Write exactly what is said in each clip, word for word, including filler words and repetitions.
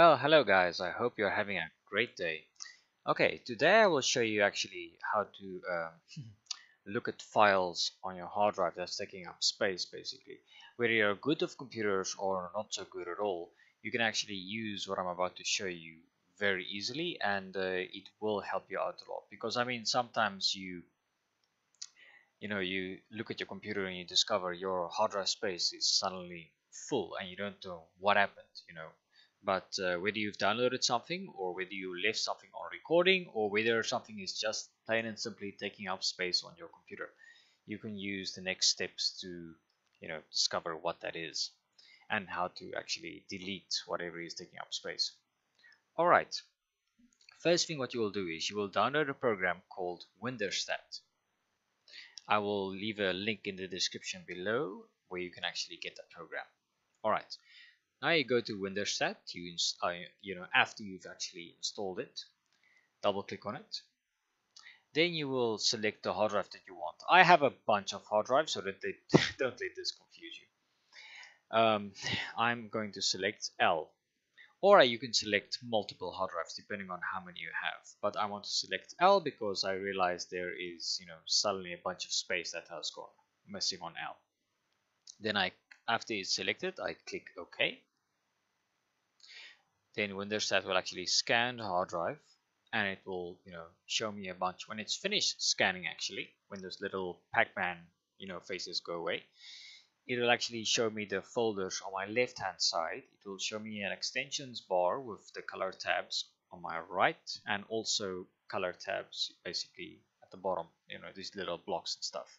Well, hello guys, I hope you're having a great day. Okay, today I will show you actually how to um, look at files on your hard drive that's taking up space. Basically, whether you're good of computers or not so good at all, you can actually use what I'm about to show you very easily, and uh, it will help you out a lot, because I mean, sometimes you you know, you look at your computer and you discover your hard drive space is suddenly full and you don't know what happened, you know. But uh, whether you've downloaded something, or whether you left something on recording, or whether something is just plain and simply taking up space on your computer, you can use the next steps to, you know, discover what that is and how to actually delete whatever is taking up space. All right. First thing what you will do is you will download a program called WinDirStat. I will leave a link in the description below where you can actually get that program. All right. Now you go to WinDirStat. You, uh, you know, after you've actually installed it, double click on it. Then you will select the hard drive that you want. I have a bunch of hard drives, so that they don't let this confuse you. Um, I'm going to select L, or you can select multiple hard drives depending on how many you have. But I want to select L because I realize there is, you know, suddenly a bunch of space that has gone missing on L. Then I, after it's selected, I click OK. Then WinDirStat will actually scan the hard drive, and it will, you know, show me a bunch. When it's finished scanning, actually, when those little Pac-Man, you know, faces go away, it will actually show me the folders on my left-hand side. It will show me an extensions bar with the color tabs on my right, and also color tabs basically at the bottom, you know, these little blocks and stuff.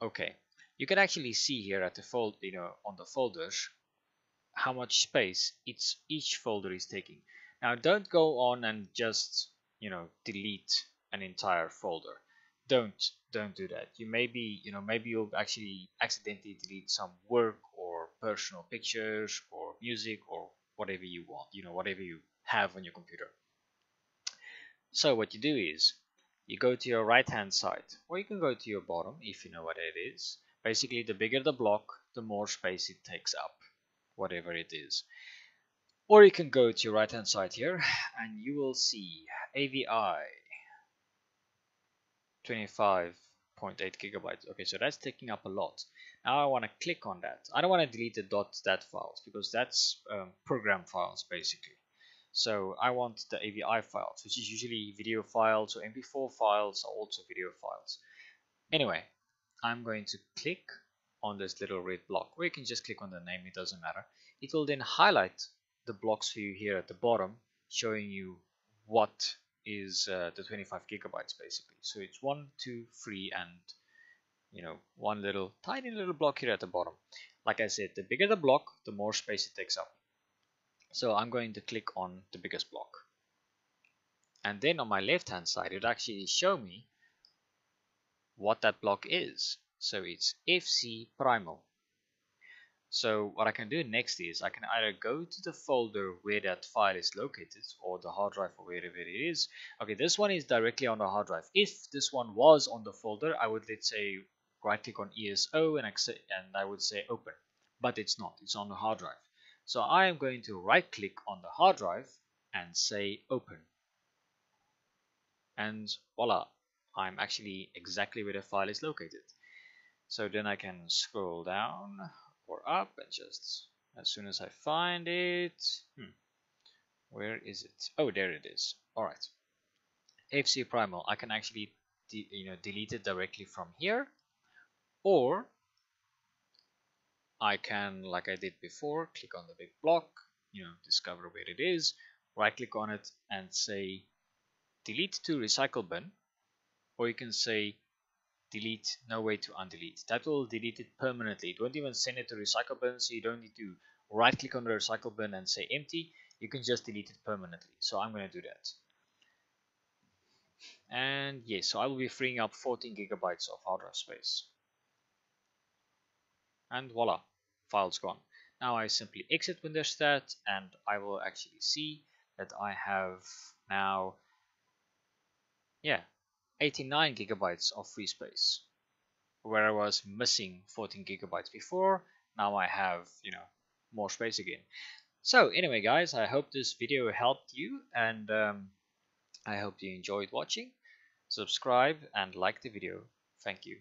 Okay, you can actually see here at the fold, you know, on the folders, how much space it's each folder is taking. Now don't go on and just, you know, delete an entire folder. Don't don't do that. You maybe you know maybe you'll actually accidentally delete some work or personal pictures or music or whatever you want, you know, whatever you have on your computer. So what you do is you go to your right hand side, or you can go to your bottom if you know what it is. Basically, the bigger the block, the more space it takes up, whatever it is. Or you can go to your right hand side here and you will see A V I twenty-five point eight gigabytes. Okay, so that's taking up a lot. Now I want to click on that. I don't want to delete the .dat files because that's um, program files basically. So I want the A V I files, which is usually video files, or M P four files are also video files. Anyway, I'm going to click on this little red block, or you can just click on the name, it doesn't matter. It will then highlight the blocks for you here at the bottom, showing you what is uh, the twenty-five gigabytes basically. So it's one, two, three, and you know, one little tiny little block here at the bottom. Like I said, the bigger the block, the more space it takes up. So I'm going to click on the biggest block, and then on my left hand side it actually show me what that block is. So it's F C Primal. So what I can do next is I can either go to the folder where that file is located, or the hard drive, or wherever it is. Okay, this one is directly on the hard drive. If this one was on the folder, I would, let's say, right click on E S O and accept, and I would say open. But it's not, it's on the hard drive. So I am going to right click on the hard drive and say open. And voila, I'm actually exactly where the file is located. So then I can scroll down or up, and just as soon as I find it, hmm, where is it? Oh, there it is. All right, F C Primal. I can actually, you know, delete it directly from here, or I can, like I did before, click on the big block, you know, discover where it is, right click on it and say delete to recycle bin, or you can say delete, no way to undelete. That will delete it permanently. Don't even send it to recycle bin, so you don't need to right click on the recycle bin and say empty. You can just delete it permanently. So I'm going to do that. And yes, so I will be freeing up fourteen gigabytes of hard drive space. And voila, file's gone. Now I simply exit WinDirStat, and I will actually see that I have now, yeah, eighty-nine gigabytes of free space. Where I was missing fourteen gigabytes before, now I have, you know, more space again. So anyway guys, I hope this video helped you, and um, I hope you enjoyed watching. Subscribe and like the video. Thank you.